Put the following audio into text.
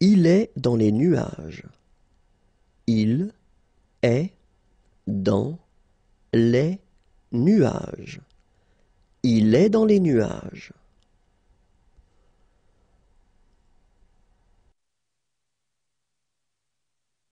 Il est dans les nuages. Il est dans les nuages. Il est dans les nuages.